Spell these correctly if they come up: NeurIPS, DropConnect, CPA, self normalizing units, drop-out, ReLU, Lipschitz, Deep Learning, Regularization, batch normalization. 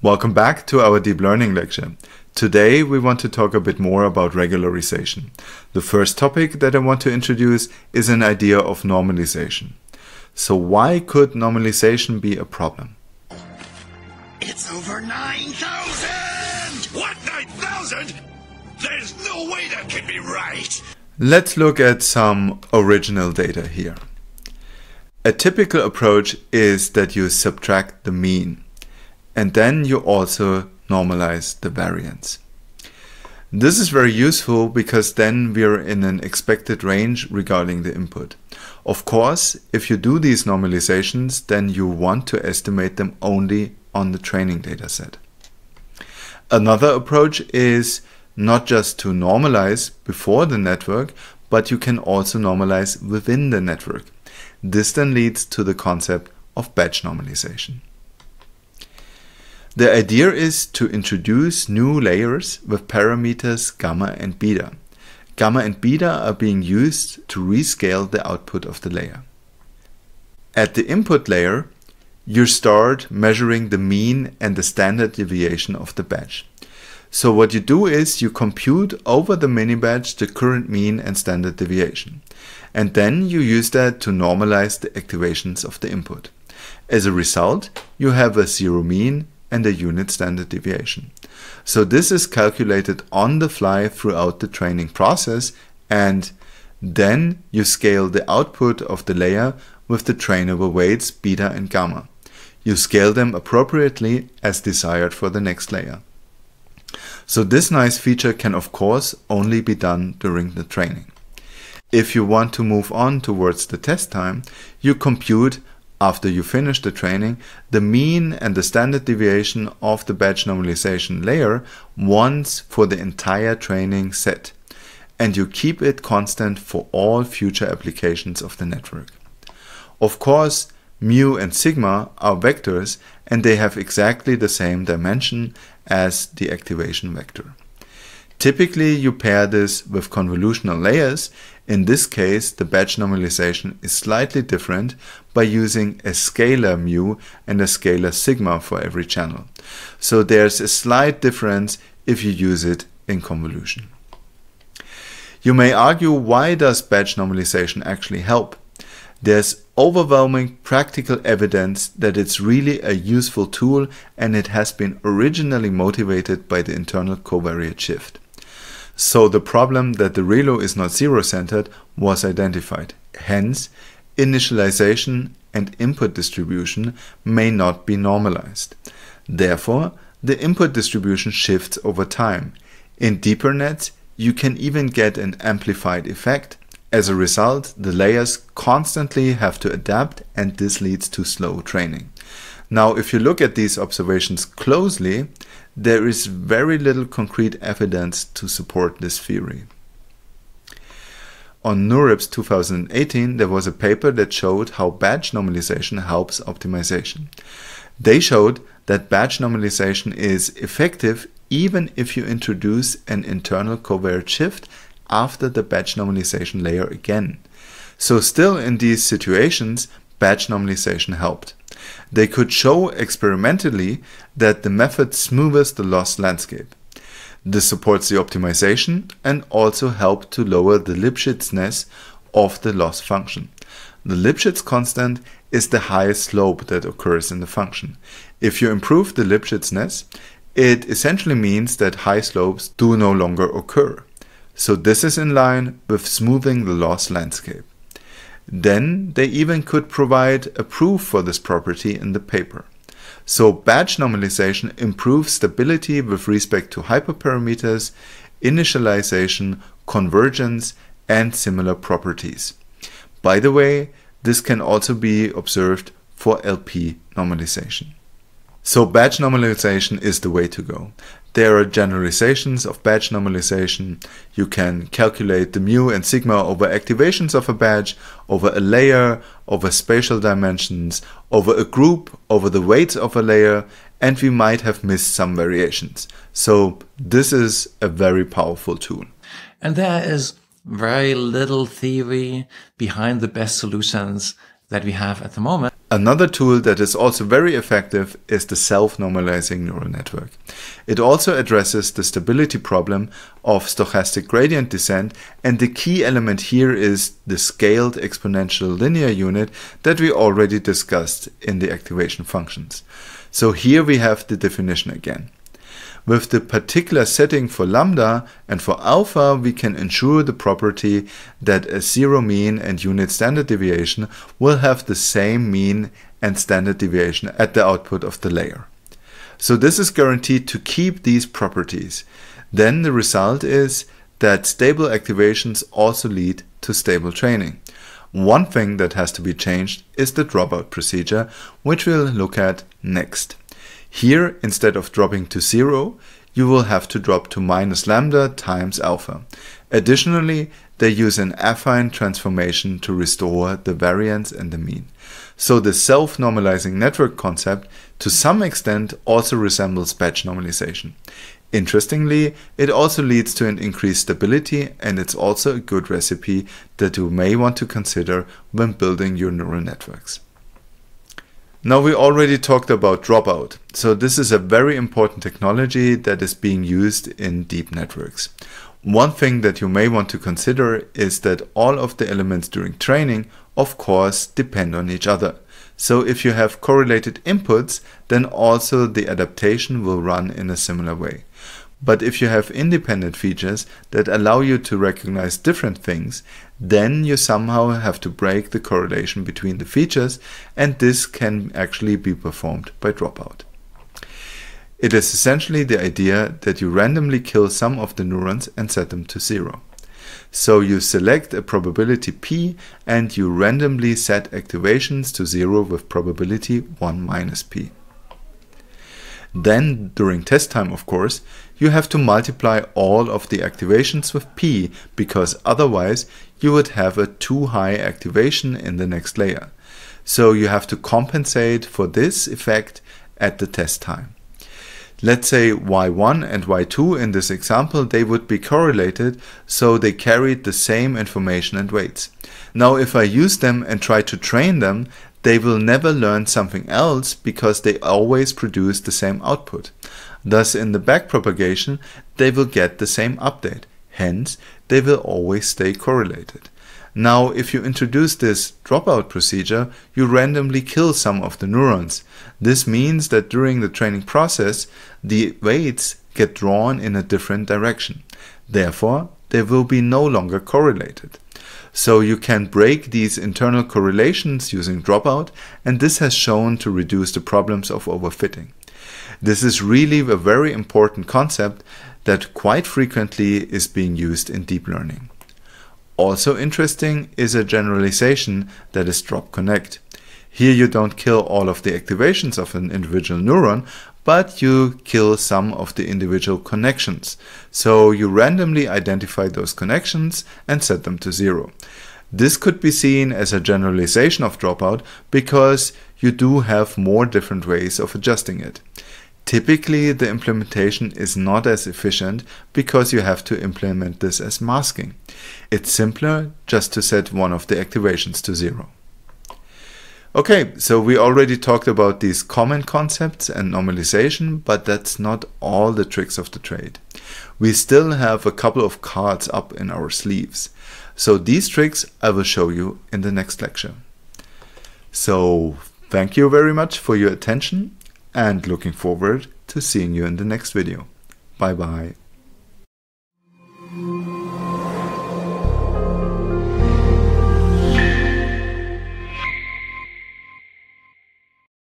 Welcome back to our deep learning lecture. Today we want to talk a bit more about regularization. The first topic that I want to introduce is an idea of normalization. So why could normalization be a problem? It's over 9,000! What, 9,000? There's no way that can be right! Let's look at some original data here. A typical approach is that you subtract the mean. And then you also normalize the variance. This is very useful because then we are in an expected range regarding the input. Of course, if you do these normalizations, then you want to estimate them only on the training dataset. Another approach is not just to normalize before the network, but you can also normalize within the network. This then leads to the concept of batch normalization. The idea is to introduce new layers with parameters gamma and beta. Gamma and beta are being used to rescale the output of the layer. At the input layer, you start measuring the mean and the standard deviation of the batch. So what you do is you compute over the mini batch the current mean and standard deviation. And then you use that to normalize the activations of the input. As a result, you have a zero mean and a unit standard deviation. So this is calculated on the fly throughout the training process, and then you scale the output of the layer with the trainable weights beta and gamma. You scale them appropriately as desired for the next layer. So this nice feature can of course only be done during the training. If you want to move on towards the test time, you compute after you finish the training the mean and the standard deviation of the batch normalization layer once for the entire training set, and you keep it constant for all future applications of the network. Of course, mu and sigma are vectors, and they have exactly the same dimension as the activation vector. Typically, you pair this with convolutional layers. In this case, the batch normalization is slightly different by using a scalar mu and a scalar sigma for every channel. So there's a slight difference if you use it in convolution. You may argue, why does batch normalization actually help? There's overwhelming practical evidence that it's really a useful tool, and it has been originally motivated by the internal covariate shift. So the problem that the ReLU is not zero-centered was identified. Hence, initialization and input distribution may not be normalized. Therefore, the input distribution shifts over time. In deeper nets, you can even get an amplified effect. As a result, the layers constantly have to adapt, and this leads to slow training. Now, if you look at these observations closely, there is very little concrete evidence to support this theory. On NeurIPS 2018, there was a paper that showed how batch normalization helps optimization. They showed that batch normalization is effective even if you introduce an internal covariate shift after the batch normalization layer again. So still in these situations, batch normalization helped. They could show experimentally that the method smooths the loss landscape. This supports the optimization and also helped to lower the Lipschitzness of the loss function. The Lipschitz constant is the highest slope that occurs in the function. If you improve the Lipschitzness, it essentially means that high slopes do no longer occur. So this is in line with smoothing the loss landscape. Then they even could provide a proof for this property in the paper. So batch normalization improves stability with respect to hyperparameters, initialization, convergence, and similar properties. By the way, this can also be observed for LP normalization. So batch normalization is the way to go. There are generalizations of batch normalization. You can calculate the mu and sigma over activations of a batch, over a layer, over spatial dimensions, over a group, over the weights of a layer, and we might have missed some variations. So this is a very powerful tool. And there is very little theory behind the best solutions that we have at the moment. Another tool that is also very effective is the self-normalizing neural network. It also addresses the stability problem of stochastic gradient descent, and the key element here is the scaled exponential linear unit that we already discussed in the activation functions. So here we have the definition again. With the particular setting for lambda and for alpha, we can ensure the property that a zero mean and unit standard deviation will have the same mean and standard deviation at the output of the layer. So this is guaranteed to keep these properties. Then the result is that stable activations also lead to stable training. One thing that has to be changed is the dropout procedure, which we'll look at next. Here, instead of dropping to 0, you will have to drop to minus lambda times alpha. Additionally, they use an affine transformation to restore the variance and the mean. So the self-normalizing network concept, to some extent, also resembles batch normalization. Interestingly, it also leads to an increased stability, and it's also a good recipe that you may want to consider when building your neural networks. Now, we already talked about dropout, so this is a very important technology that is being used in deep networks. One thing that you may want to consider is that all of the elements during training, of course, depend on each other. So if you have correlated inputs, then also the adaptation will run in a similar way. But if you have independent features that allow you to recognize different things, then you somehow have to break the correlation between the features, and this can actually be performed by dropout. It is essentially the idea that you randomly kill some of the neurons and set them to 0. So you select a probability p and you randomly set activations to 0 with probability 1 minus p. Then, during test time, of course, you have to multiply all of the activations with p, because otherwise you would have a too high activation in the next layer. So you have to compensate for this effect at the test time. Let's say y1 and y2 in this example, they would be correlated, so they carried the same information and weights. Now, if I use them and try to train them, they will never learn something else because they always produce the same output. Thus, in the backpropagation, they will get the same update. Hence, they will always stay correlated. Now, if you introduce this dropout procedure, you randomly kill some of the neurons. This means that during the training process, the weights get drawn in a different direction. Therefore, they will be no longer correlated. So you can break these internal correlations using dropout, and this has shown to reduce the problems of overfitting. This is really a very important concept that quite frequently is being used in deep learning. Also interesting is a generalization that is DropConnect. Here you don't kill all of the activations of an individual neuron, but you kill some of the individual connections. So you randomly identify those connections and set them to 0. This could be seen as a generalization of dropout because you do have more different ways of adjusting it. Typically, the implementation is not as efficient because you have to implement this as masking. It's simpler just to set one of the activations to 0. Okay, so we already talked about these common concepts and normalization, but that's not all the tricks of the trade. We still have a couple of cards up in our sleeves. So these tricks I will show you in the next lecture. So thank you very much for your attention, and looking forward to seeing you in the next video. Bye bye.